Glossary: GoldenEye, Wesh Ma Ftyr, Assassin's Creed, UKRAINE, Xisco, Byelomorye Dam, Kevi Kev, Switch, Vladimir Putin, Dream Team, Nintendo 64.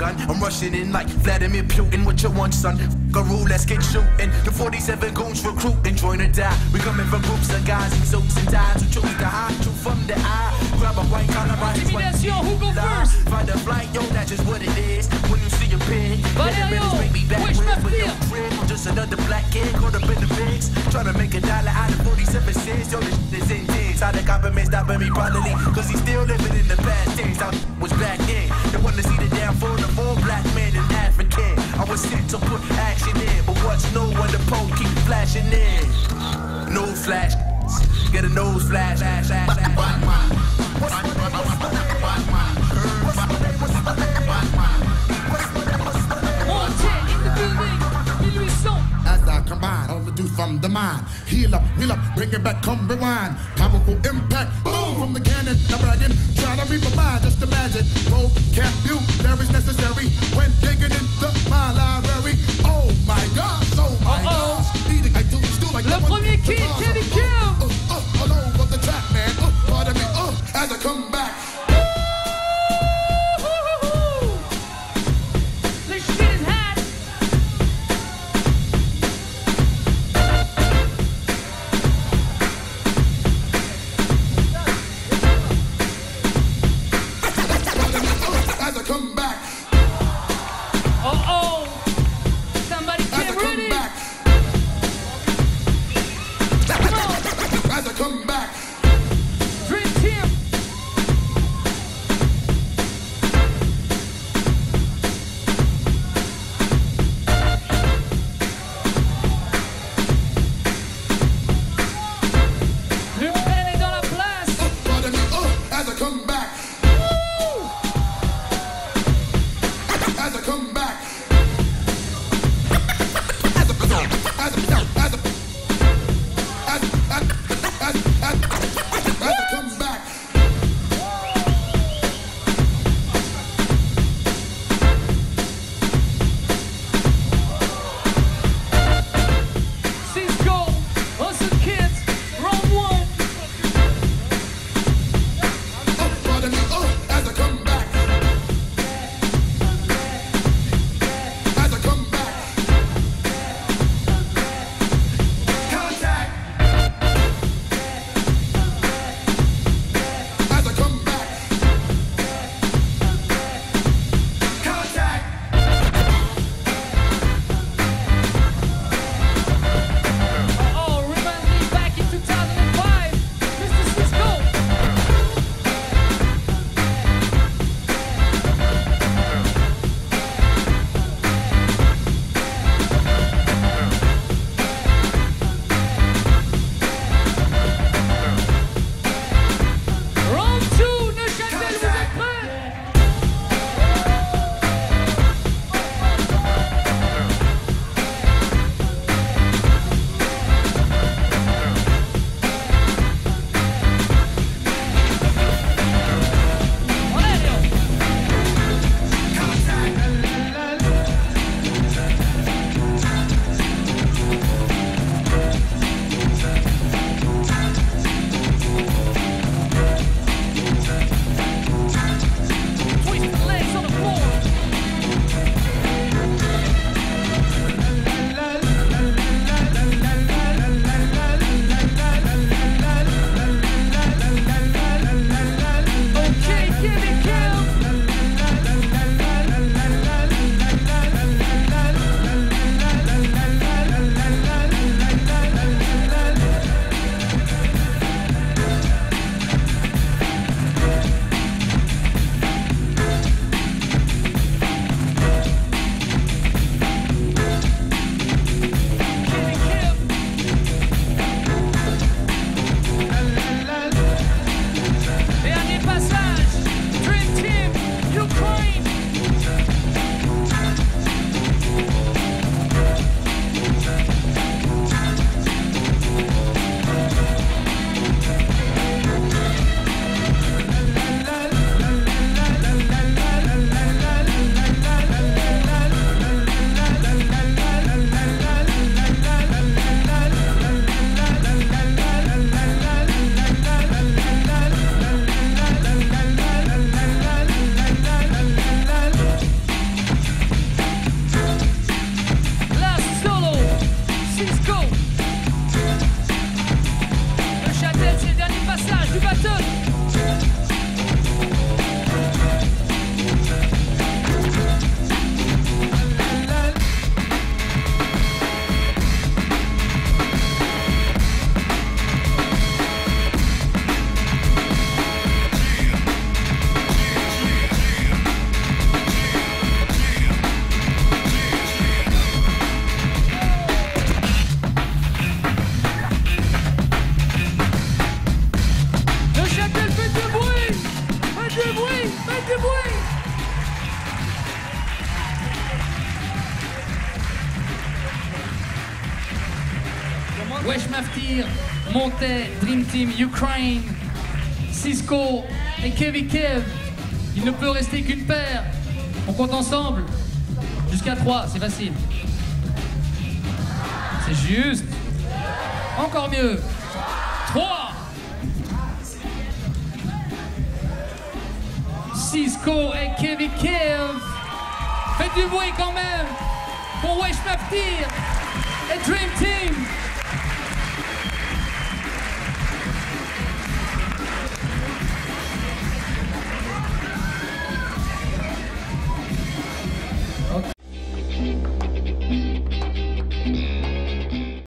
gun. I'm rushing in like Vladimir Putin with your one son. F*** a rule, let's get shooting. The 47 goons recruiting, join or die. We coming from groups of guys in suits and ties who choose to hide you from the eye. Grab a white collar, who go first? Find a flight, yo, that's just what it is. When you see a pig, let the minutes bring me back with your crib. I'm just another black kid caught up in the mix, trying to make $1 out of 47 cents. Yo, this shit is intense. How the government stopping me probably, cause he's still living in the past days. I was back then. They want to see the downfall of all black men in Africa. I was sent to put action in, but what's no when the pole keep flashing in? No flash, get a nose flash, flash, flash, as I combine all the do from the mind, heal up, heal up, bring it back, come rewind. Powerful impact, boom from the cannon. Now bragging, trying to reap a mind, just imagine. Roll, can't do, there is necessary when digging into my library. Oh my God, so my God. Le premier kid, Kevi Kev. Alone with the trap, man. Pardon me, as I come back. This shit is hot. As I come back. Wesh Ma Ftyr, Montais, Dream Team, UKRAINE, Xisco et Kevi Kev. Il ne peut rester qu'une paire. On compte ensemble. Jusqu'à 3, c'est facile. C'est juste. Encore mieux. 3. Xisco et Kevi Kev. Faites du bruit quand même pour Wesh Ma Ftyr et Dream Team.